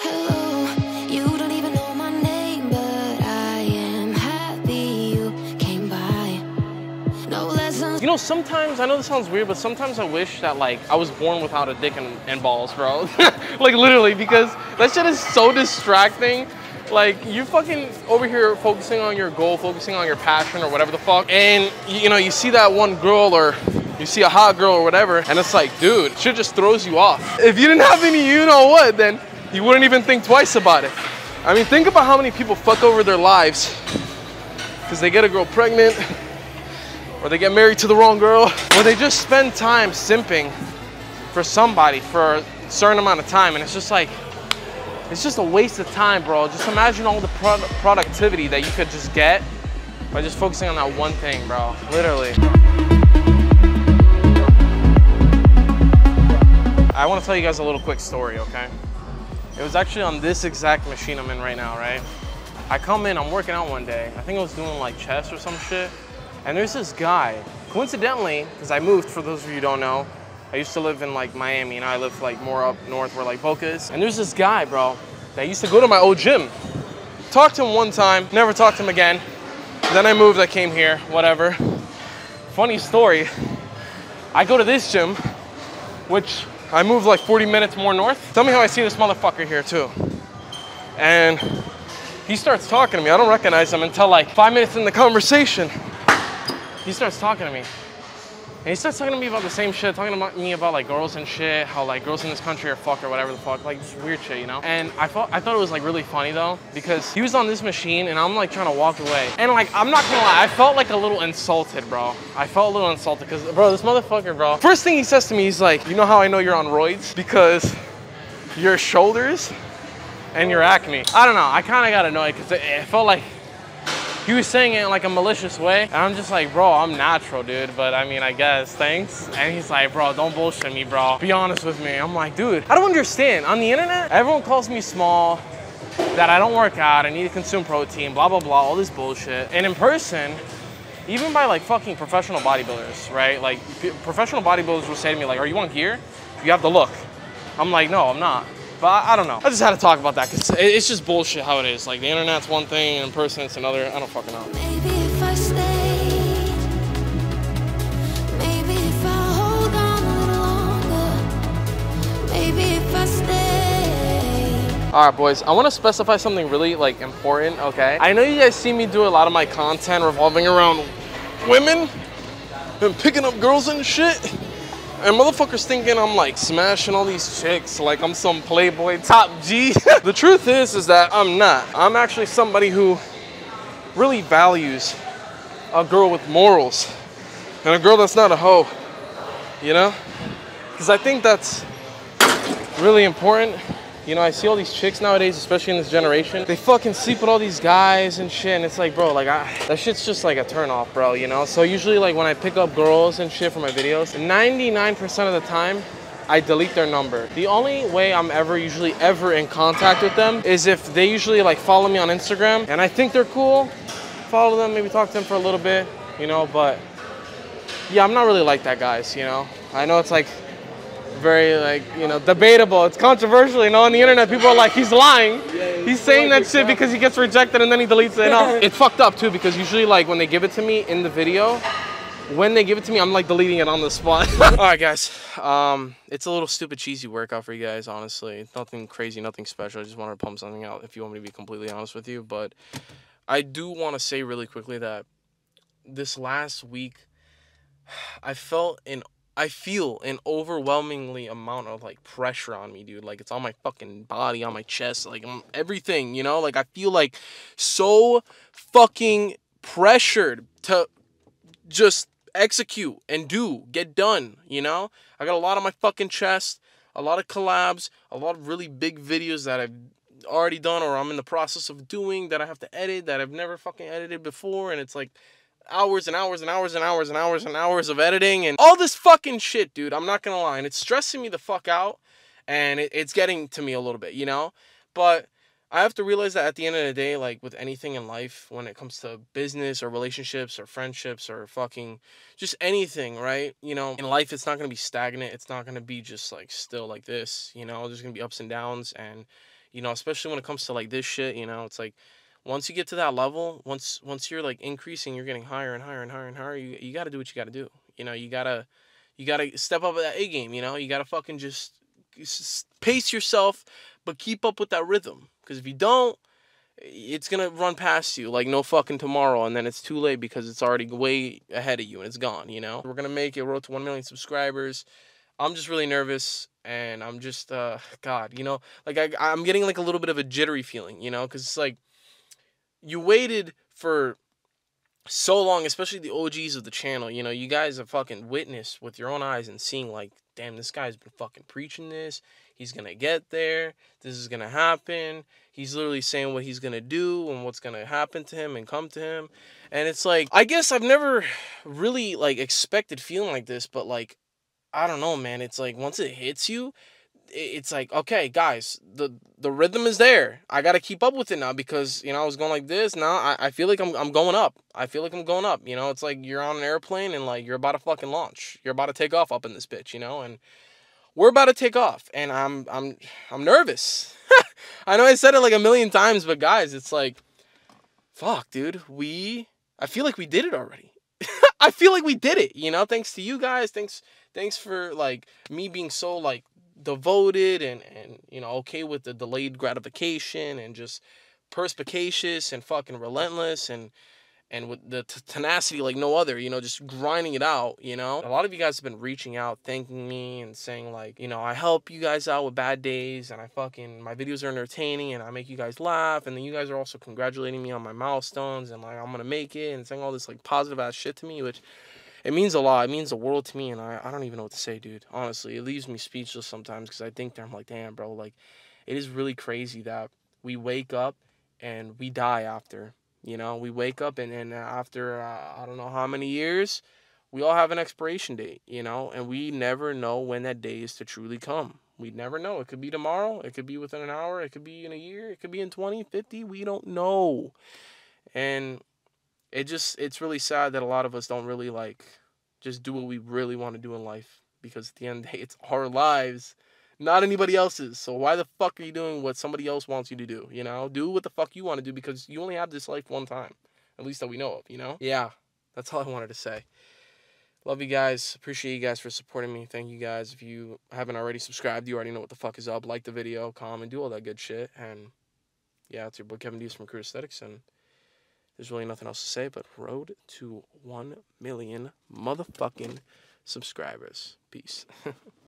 Hello, you don't even know my name, but I am happy you came by. No lessons. You know, sometimes, I know this sounds weird, but sometimes I wish that, like, I was born without a dick and balls, bro. Like, literally, because that shit is so distracting. Like, you fucking over here focusing on your goal, focusing on your passion or whatever the fuck, and, you know, you see that one girl or you see a hot girl or whatever, and it's like, dude, shit just throws you off. If you didn't have any you-know-what, then you wouldn't even think twice about it. I mean, think about how many people fuck over their lives because they get a girl pregnant, or they get married to the wrong girl, or they just spend time simping for somebody for a certain amount of time, and it's just like, it's just a waste of time, bro. Just imagine all the productivity that you could just get by just focusing on that one thing, bro. Literally. I want to tell you guys a little quick story, okay? It was actually on this exact machine I'm in right now, right? I come in, I'm working out one day. I think I was doing like chest or some shit. And there's this guy, coincidentally, because I moved, for those of you who don't know, I used to live in like Miami, and I lived like more up north where like Boca is. And there's this guy, bro, that used to go to my old gym. Talked to him one time, never talked to him again. Then I moved, I came here, whatever. Funny story, I go to this gym, which I moved like 40 minutes more north. Tell me how I see this motherfucker here too. And he starts talking to me. I don't recognize him until like 5 minutes in the conversation. He starts talking to me. And he starts talking to me about the same shit, talking to me about like girls and shit, how like girls in this country are fucked or whatever the fuck, like just weird shit, you know? And I thought it was like really funny though, because he was on this machine and I'm like trying to walk away. And like, I'm not gonna lie, I felt like a little insulted, bro. I felt a little insulted because, bro, this motherfucker, bro. First thing he says to me, he's like, you know how I know you're on roids? Because your shoulders and your acne. I don't know, I kind of got annoyed because it felt like he was saying it in like a malicious way. And I'm just like, bro, I'm natural, dude. But I mean, I guess, thanks. And he's like, bro, don't bullshit me, bro. Be honest with me. I'm like, dude, I don't understand. On the internet, everyone calls me small, that I don't work out, I need to consume protein, blah, blah, blah, all this bullshit. And in person, even by like fucking professional bodybuilders, right? Like professional bodybuilders will say to me like, are you on gear? You have to look. I'm like, no, I'm not. But I don't know. I just had to talk about that because it's just bullshit how it is. Like the internet's one thing and in person it's another. I don't fucking know. Maybe if I stayed, maybe if I hold on a little longer, maybe if I stay. All right, boys, I want to specify something really like important, okay? I know you guys see me do a lot of my content revolving around women and picking up girls and shit. And motherfuckers thinking I'm like smashing all these chicks like I'm some playboy top G. The truth is that I'm not. I'm actually somebody who really values a girl with morals and a girl that's not a hoe, you know? Because I think that's really important. You know, I see all these chicks nowadays, especially in this generation. They fucking sleep with all these guys and shit. And it's like, bro, like that shit's just like a turnoff, bro, you know? So usually like when I pick up girls and shit for my videos, 99% of the time, I delete their number. The only way I'm usually ever in contact with them is if they usually like follow me on Instagram and I think they're cool, follow them, maybe talk to them for a little bit, you know? But yeah, I'm not really like that, guys, you know? I know it's like, very like, you know, debatable. It's controversial, you know, on the internet people are like, he's lying. Yeah, he's saying that shit because he gets rejected and then he deletes it. No. It's fucked up too because usually like when they give it to me in the video, when they give it to me, I'm like deleting it on the spot. All right, guys, it's a little stupid cheesy workout for you guys, honestly. Nothing crazy, nothing special. I just wanted to pump something out if you want me to be completely honest with you. But I do want to say really quickly that this last week, I feel an overwhelmingly amount of like pressure on me, dude. Like it's on my fucking body, on my chest, like everything, you know? Like I feel like so fucking pressured to just execute and get done, you know? I got a lot on my fucking chest, a lot of collabs, a lot of really big videos that I've already done or I'm in the process of doing that I have to edit that I've never fucking edited before, and it's like hours and hours and hours and hours and hours and hours of editing and all this fucking shit, dude. I'm not gonna lie, and it's stressing me the fuck out, and it's getting to me a little bit, you know? But I have to realize that at the end of the day, like with anything in life, when it comes to business or relationships or friendships or fucking just anything, right? You know, in life, it's not gonna be stagnant. It's not gonna be just like still like this, you know? There's gonna be ups and downs, and you know, especially when it comes to like this shit, you know, it's like once you get to that level, once you're like increasing, you're getting higher and higher and higher and higher, you got to do what you got to do. You know, you got to step up that A game, you know, you got to fucking just pace yourself, but keep up with that rhythm. Because if you don't, it's going to run past you like no fucking tomorrow, and then it's too late because it's already way ahead of you and it's gone, you know? We're going to make it. We're up to 1 million subscribers. I'm just really nervous, and I'm just, God, you know? Like, I'm getting like a little bit of a jittery feeling, you know? Because it's like, you waited for so long, especially the OGs of the channel, you know? You guys have fucking witnessed with your own eyes and seeing like, damn, this guy's been fucking preaching this. He's going to get there. This is going to happen. He's literally saying what he's going to do and what's going to happen to him and come to him. And it's like, I guess I've never really, like, expected feeling like this. But, like, I don't know, man. It's like, once it hits you, it's like, okay, guys, the rhythm is there. I got to keep up with it now because, you know, I was going like this. Now I feel like I'm going up. I feel like I'm going up. You know, it's like you're on an airplane and, like, you're about to fucking launch. You're about to take off up in this bitch, you know, and we're about to take off, and I'm nervous. I know I said it like a million times, but guys, it's like, fuck, dude, I feel like we did it already. I feel like we did it, you know, thanks to you guys, thanks for, like, me being so, like, devoted and you know, okay with the delayed gratification and just perspicacious and fucking relentless and with the tenacity like no other, you know, just grinding it out, you know. A lot of you guys have been reaching out, thanking me and saying, like, you know, I help you guys out with bad days, and my videos are entertaining, and I make you guys laugh, and then you guys are also congratulating me on my milestones, and, like, I'm gonna make it, and saying all this, like, positive-ass shit to me, which, it means a lot, it means the world to me, and I don't even know what to say, dude. Honestly, it leaves me speechless sometimes, because I think that I'm like, damn, bro, like, it is really crazy that we wake up and we die after. You know, we wake up and after I don't know how many years, we all have an expiration date, you know, and we never know when that day is to truly come. We never know. It could be tomorrow. It could be within an hour. It could be in a year. It could be in 20, 50. We don't know. And it's really sad that a lot of us don't really, like, just do what we really want to do in life, because at the end of the day, it's our lives, not anybody else's. So why the fuck are you doing what somebody else wants you to do, you know? Do what the fuck you want to do, because you only have this life one time, at least that we know of, you know? Yeah, that's all I wanted to say. Love you guys. Appreciate you guys for supporting me. Thank you guys. If you haven't already subscribed, you already know what the fuck is up. Like the video, comment, do all that good shit. And yeah, it's your boy Kevin Deese from Crew Aesthetics, and there's really nothing else to say but road to 1 million motherfucking subscribers. Peace.